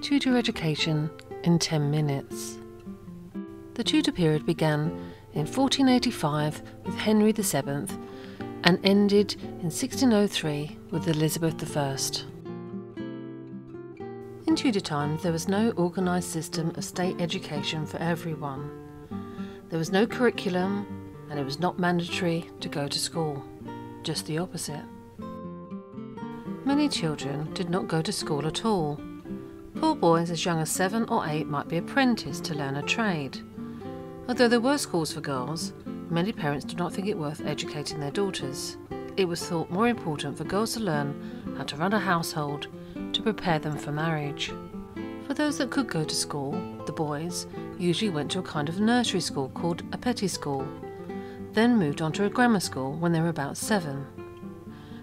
Tudor education in 10 minutes. The Tudor period began in 1485 with Henry VII and ended in 1603 with Elizabeth I. In Tudor times, there was no organised system of state education for everyone. There was no curriculum, and it was not mandatory to go to school, just the opposite. Many children did not go to school at all. Poor boys as young as 7 or 8 might be apprenticed to learn a trade. Although there were schools for girls, many parents did not think it worth educating their daughters. It was thought more important for girls to learn how to run a household to prepare them for marriage. For those that could go to school, the boys usually went to a kind of nursery school called a petty school, then moved on to a grammar school when they were about 7.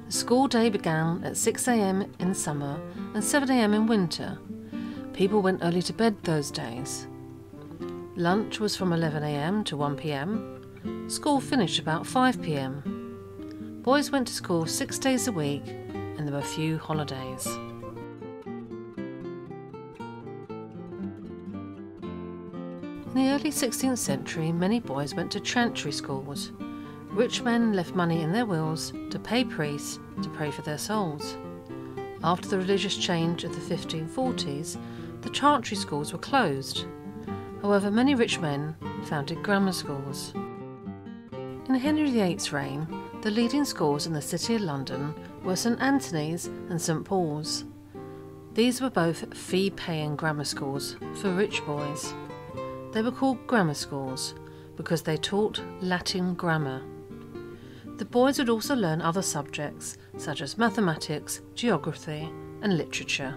The school day began at 6 a.m. in summer and 7 a.m. in winter. People went early to bed those days. Lunch was from 11 a.m. to 1 p.m. School finished about 5 p.m. Boys went to school 6 days a week, and there were few holidays. In the early 16th century, many boys went to chantry schools. Rich men left money in their wills to pay priests to pray for their souls. After the religious change of the 1540s, the chantry schools were closed. However, many rich men founded grammar schools. In Henry VIII's reign, the leading schools in the City of London were St Anthony's and St Paul's. These were both fee-paying grammar schools for rich boys. They were called grammar schools because they taught Latin grammar. The boys would also learn other subjects such as mathematics, geography and literature.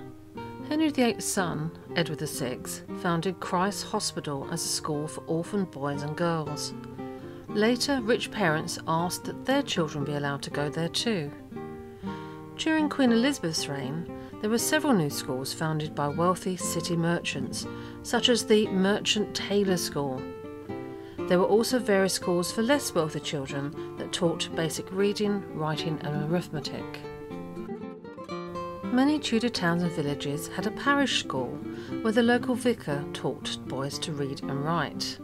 Henry VIII's son, Edward VI, founded Christ's Hospital as a school for orphaned boys and girls. Later, rich parents asked that their children be allowed to go there too. During Queen Elizabeth's reign, there were several new schools founded by wealthy city merchants, such as the Merchant Taylor School. There were also various schools for less wealthy children that taught basic reading, writing and arithmetic. Many Tudor towns and villages had a parish school where the local vicar taught boys to read and write.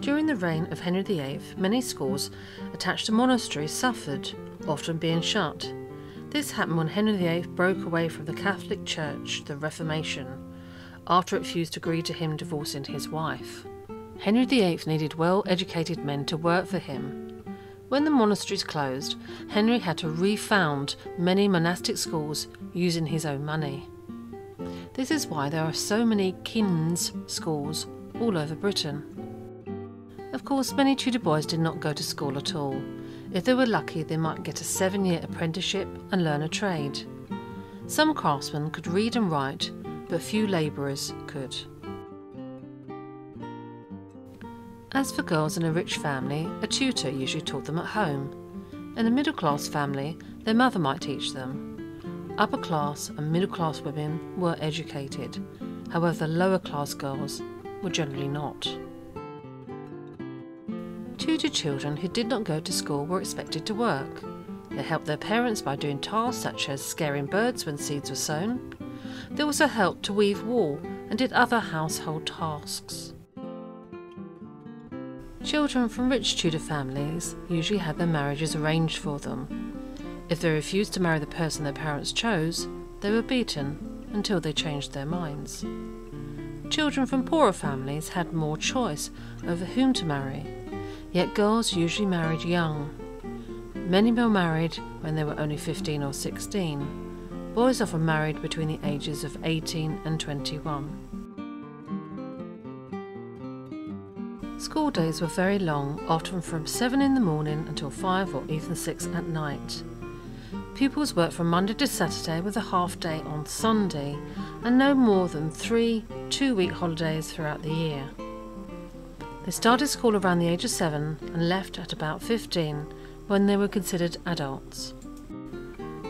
During the reign of Henry VIII, many schools attached to monasteries suffered, often being shut. This happened when Henry VIII broke away from the Catholic Church, the Reformation, after it refused to agree to him divorcing his wife. Henry VIII needed well-educated men to work for him. When the monasteries closed, Henry had to refound many monastic schools using his own money. This is why there are so many kin's schools all over Britain. Of course, many Tudor boys did not go to school at all. If they were lucky, they might get a 7-year apprenticeship and learn a trade. Some craftsmen could read and write, but few labourers could. As for girls in a rich family, a tutor usually taught them at home. In a middle-class family, their mother might teach them. Upper-class and middle-class women were educated, however, lower-class girls were generally not. Tudor children who did not go to school were expected to work. They helped their parents by doing tasks such as scaring birds when seeds were sown. They also helped to weave wool and did other household tasks. Children from rich Tudor families usually had their marriages arranged for them. If they refused to marry the person their parents chose, they were beaten until they changed their minds. Children from poorer families had more choice over whom to marry. Yet girls usually married young. Many were married when they were only 15 or 16. Boys often married between the ages of 18 and 21. School days were very long, often from 7 in the morning until 5 or even 6 at night. Pupils worked from Monday to Saturday with a half day on Sunday and no more than 3 two-week holidays throughout the year. They started school around the age of 7 and left at about 15 when they were considered adults.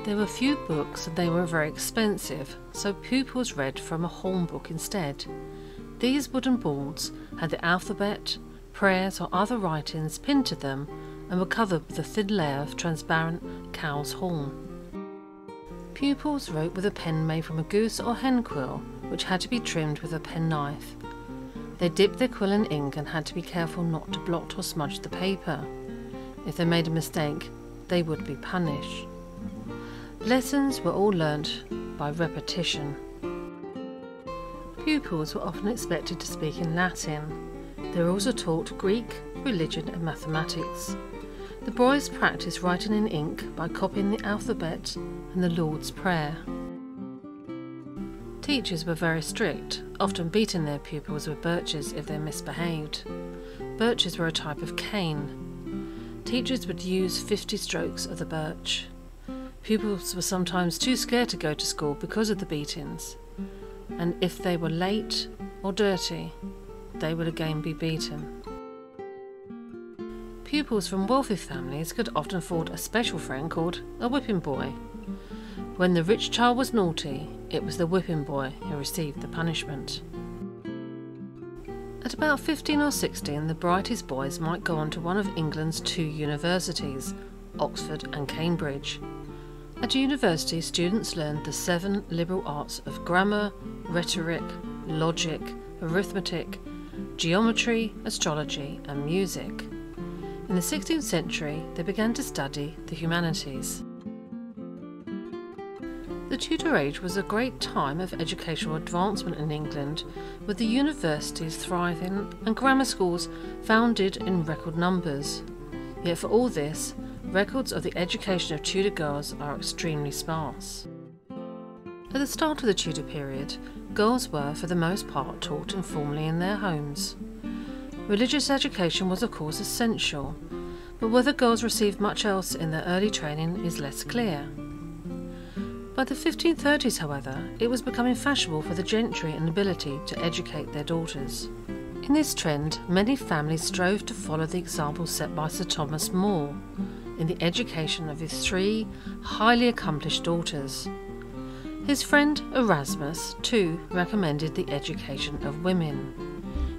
There were few books and they were very expensive, so pupils read from a hornbook instead. These wooden boards had the alphabet, prayers or other writings pinned to them and were covered with a thin layer of transparent cow's horn. Pupils wrote with a pen made from a goose or hen quill which had to be trimmed with a penknife. They dipped their quill in ink and had to be careful not to blot or smudge the paper. If they made a mistake, they would be punished. Lessons were all learnt by repetition. Pupils were often expected to speak in Latin. They were also taught Greek, religion and mathematics. The boys practised writing in ink by copying the alphabet and the Lord's Prayer. Teachers were very strict, often beating their pupils with birches if they misbehaved. Birches were a type of cane. Teachers would use 50 strokes of the birch. Pupils were sometimes too scared to go to school because of the beatings, and if they were late or dirty, they would again be beaten. Pupils from wealthy families could often afford a special friend called a whipping boy. When the rich child was naughty, it was the whipping boy who received the punishment. At about 15 or 16, the brightest boys might go on to one of England's two universities, Oxford and Cambridge. At university, students learned the 7 liberal arts of grammar, rhetoric, logic, arithmetic, geometry, astrology and music. In the 16th century, they began to study the humanities. The Tudor age was a great time of educational advancement in England, with the universities thriving and grammar schools founded in record numbers. Yet for all this, records of the education of Tudor girls are extremely sparse. At the start of the Tudor period, girls were, for the most part, taught informally in their homes. Religious education was, of course, essential, but whether girls received much else in their early training is less clear. By the 1530s, however, it was becoming fashionable for the gentry and nobility to educate their daughters. In this trend, many families strove to follow the example set by Sir Thomas More in the education of his 3 highly accomplished daughters. His friend Erasmus, too, recommended the education of women.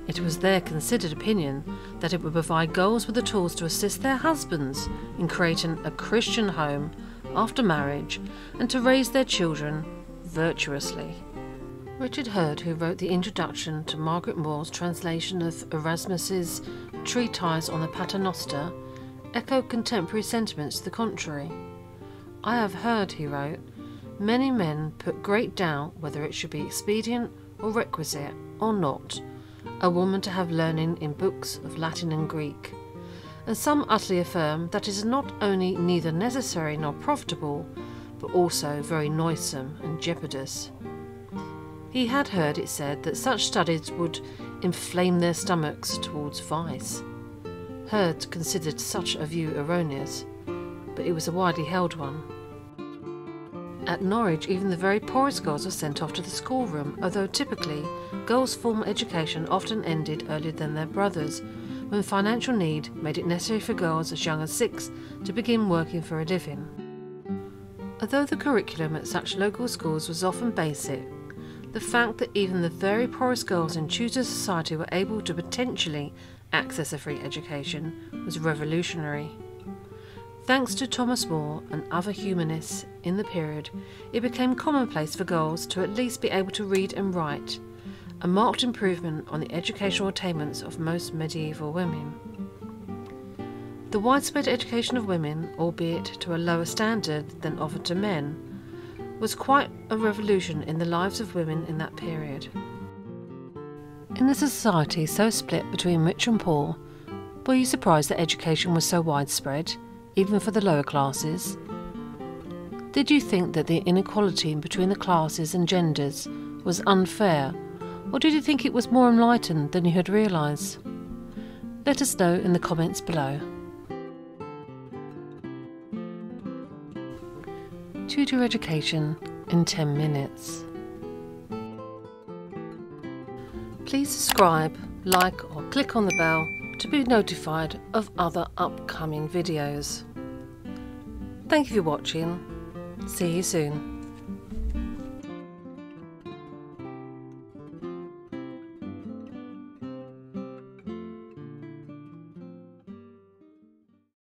It was their considered opinion that it would provide girls with the tools to assist their husbands in creating a Christian home after marriage and to raise their children virtuously. Richard Heard, who wrote the introduction to Margaret Moore's translation of Erasmus's treatise on the Paternoster, echoed contemporary sentiments to the contrary. "I have heard," he wrote, "many men put great doubt whether it should be expedient or requisite or not, a woman to have learning in books of Latin and Greek, and some utterly affirm that it is not only neither necessary nor profitable, but also very noisome and jeopardous." He had heard it said that such studies would inflame their stomachs towards vice. Heard considered such a view erroneous, but it was a widely held one. At Norwich, even the very poorest girls were sent off to the schoolroom, although typically, girls' formal education often ended earlier than their brothers, when financial need made it necessary for girls as young as 6 to begin working for a living. Although the curriculum at such local schools was often basic, the fact that even the very poorest girls in Tudor society were able to potentially access a free education was revolutionary. Thanks to Thomas More and other humanists in the period, it became commonplace for girls to at least be able to read and write, a marked improvement on the educational attainments of most medieval women. The widespread education of women, albeit to a lower standard than offered to men, was quite a revolution in the lives of women in that period. In a society so split between rich and poor, were you surprised that education was so widespread, even for the lower classes? Did you think that the inequality between the classes and genders was unfair, or did you think it was more enlightened than you had realised? Let us know in the comments below. Tudor education in 10 minutes. Please subscribe, like or click on the bell to be notified of other upcoming videos. Thank you for watching. See you soon.